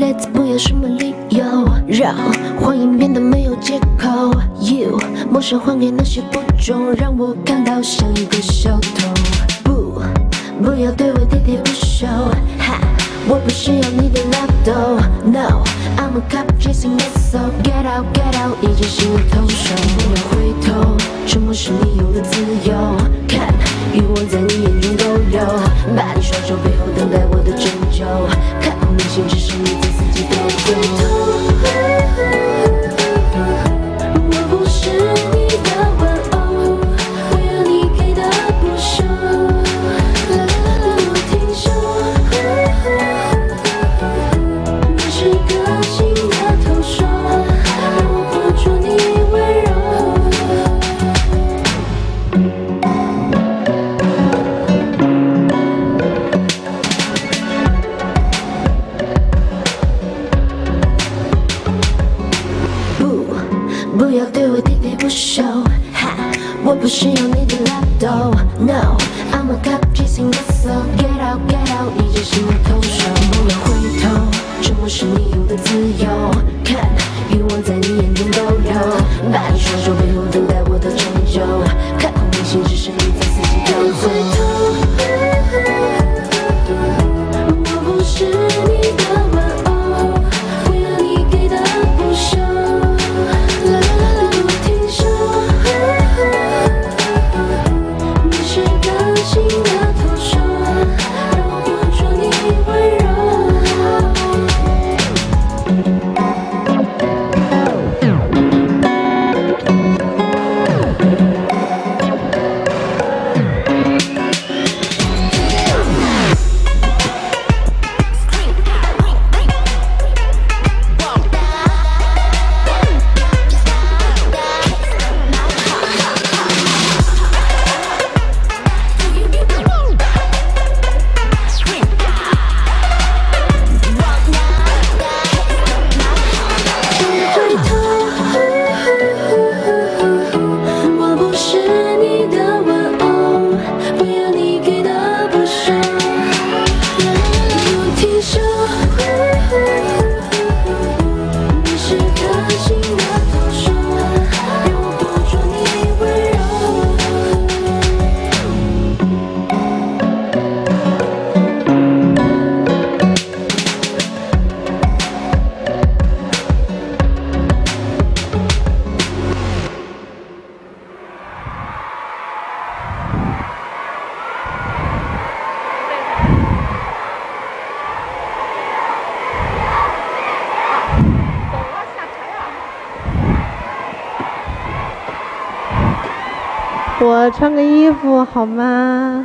let's 不要什么理由，让谎言变得没有借口。You 抹杀谎言那些不忠，让我感到像一个小偷。不要对我喋喋不休，哈，我不需要你的 love though. No, I'm a cop chasing it, so get out, get out. 已经是我投手，不要回头，沉默是你有的自由。看，欲望在你眼中逗留，把你双手背后等待我的拯救。看不明星，只是你对自己的回头。 不要对我喋喋不休，哈，我不需要你的 love though. No, I'm a cop chasing it, so get out, get out. 已经是我投手，不要回头，沉默是你有的自由。看，欲望在你眼中逗留，把你双手背后等待我的拯救。看空明星，只是你在自己的回头。我不是你的。 我穿个衣服好吗？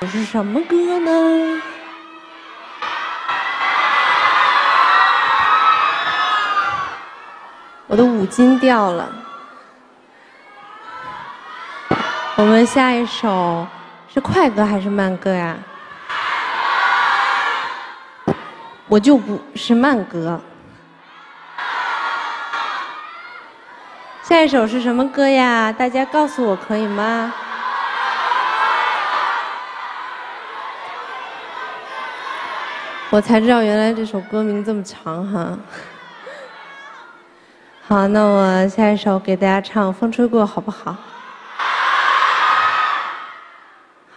这是什么歌呢？我的五金掉了。我们下一首是快歌还是慢歌呀？ 我就不是慢歌。下一首是什么歌呀？大家告诉我可以吗？我才知道原来这首歌名这么长哈。好，那我下一首给大家唱《风吹过》，好不好？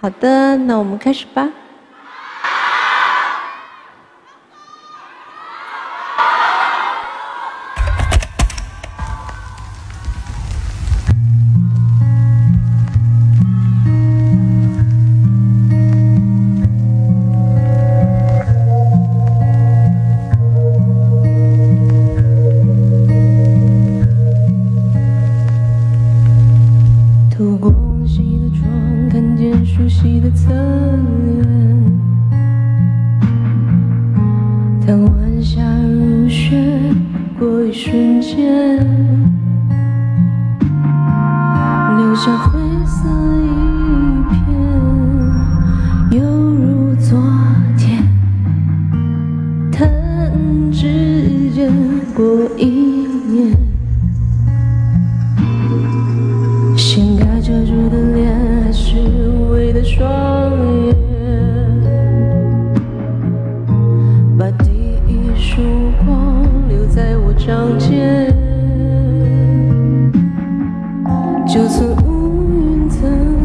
好的，那我们开始吧。 过一年。就算乌云层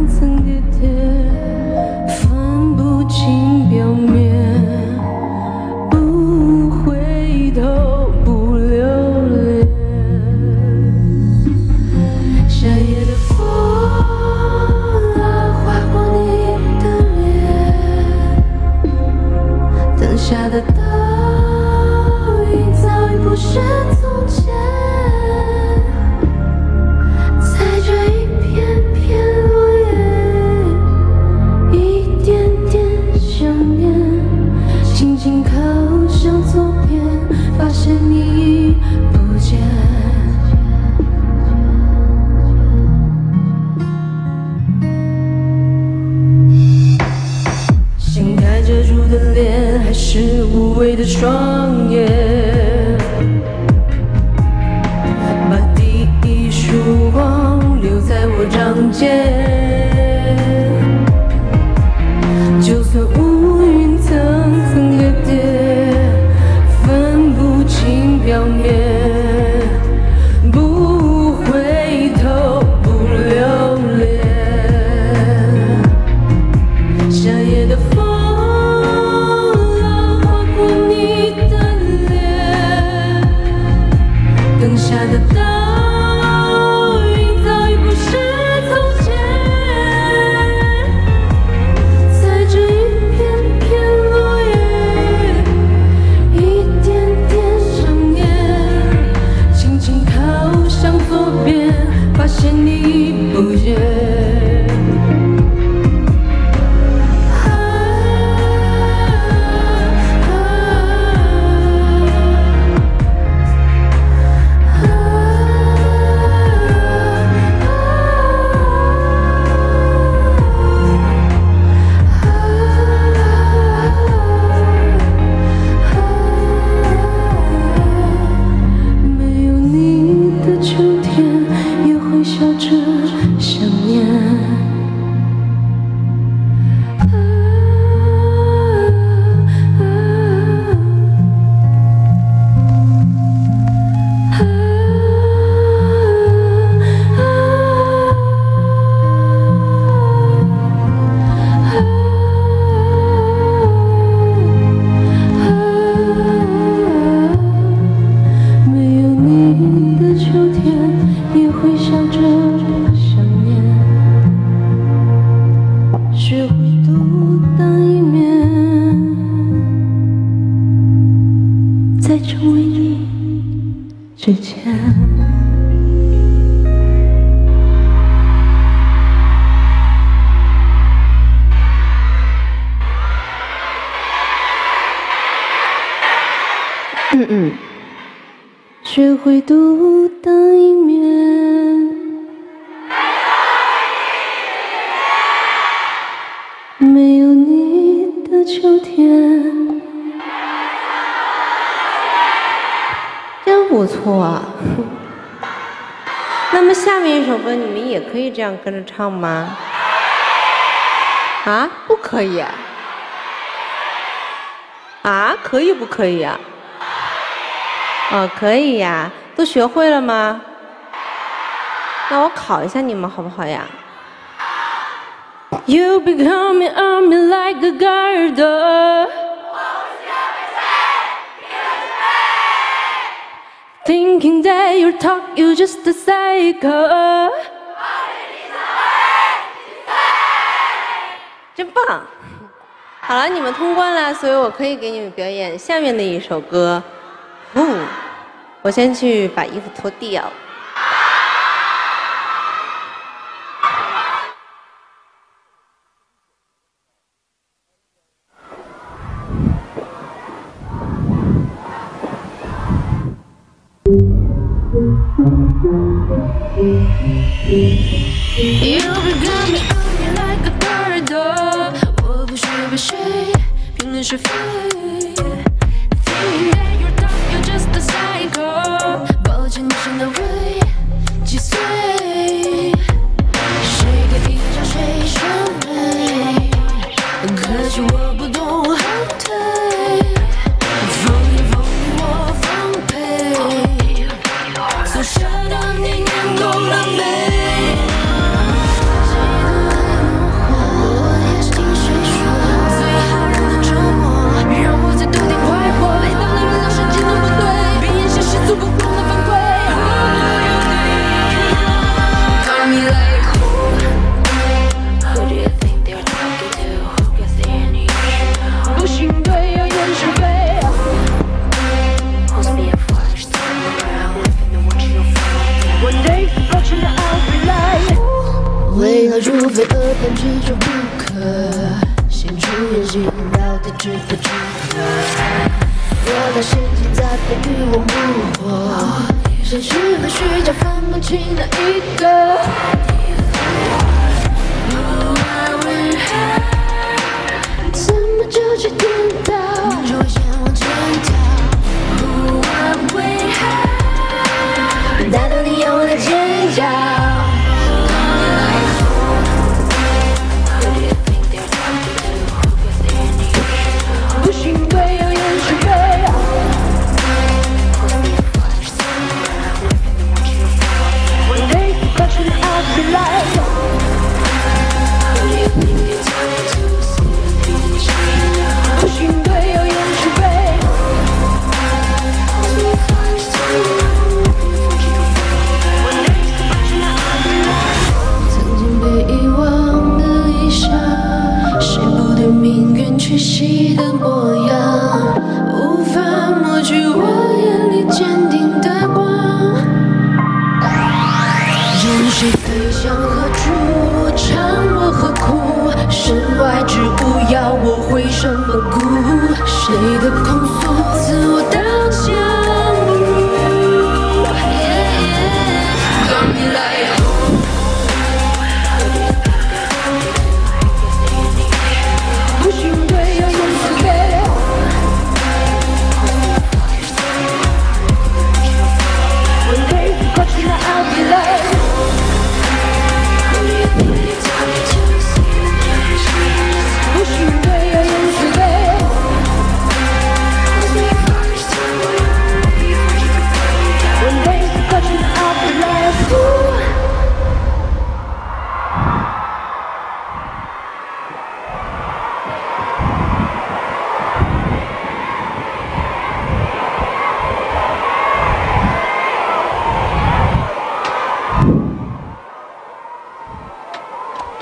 层叠叠，分不清表面，不回头，不留恋。夏夜的风啊，划过你的脸，灯下的倒影早已不是从前。 是无谓的双眼，把第一束光留在我掌间。就算乌云层层叠叠，分不清表面，不回头，不留恋。夏夜的风。 下的倒影早已不是从前，在这一片片落叶，一点点上演，轻轻靠向左边，发现你已不见。 成为你之前。学会独当一面，没有你的秋天。 真不错啊！那么下面一首歌你们也可以这样跟着唱吗？啊，不可以！啊，可以不可以啊？哦，可以呀，都学会了吗？那我考一下你们好不好呀？ You become an army like a garden. Thinking that your talk, you're just a psycho. 真棒！好了，你们通关了，所以我可以给你们表演下面的一首歌。嗯，我先去把衣服脱掉。 You become me like a corridor. 我不需要被谁评论是非。Thinking that you're dumb, you're just a psycho. 抱歉，你真的会击碎。谁给一张谁伤悲？可惜我不懂后退。放你放你我放飞，从舍到你能够狼狈。和除非耳畔执着不可，心出演戏到底值不值得？我的心情在被欲望捕获，现实和虚假分不清哪一个。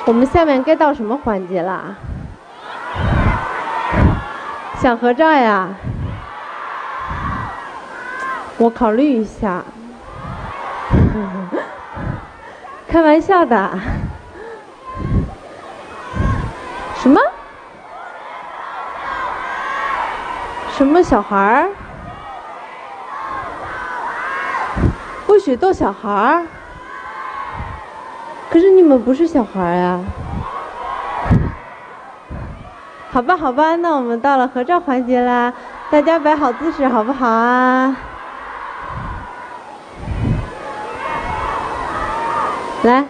我们下面该到什么环节啦？想合照呀？我考虑一下。开玩笑的。什么？什么小孩儿？不许逗小孩儿。 可是你们不是小孩啊！好吧，好吧，那我们到了合照环节啦，大家摆好姿势好不好啊？来，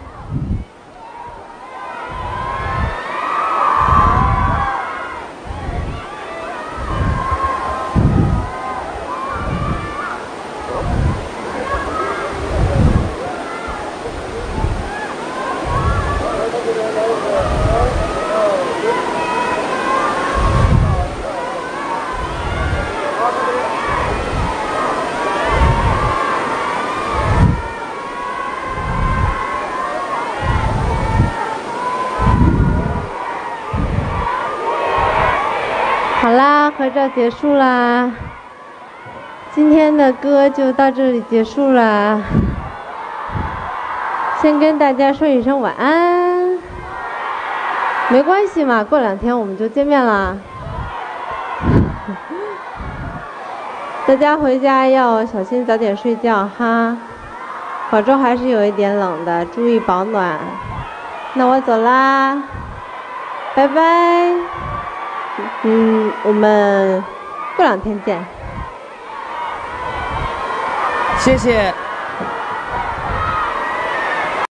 合照结束啦，今天的歌就到这里结束啦。先跟大家说一声晚安，没关系嘛，过两天我们就见面啦。大家回家要小心，早点睡觉哈。广州还是有一点冷的，注意保暖。那我走啦，拜拜。 我们过两天见。谢谢。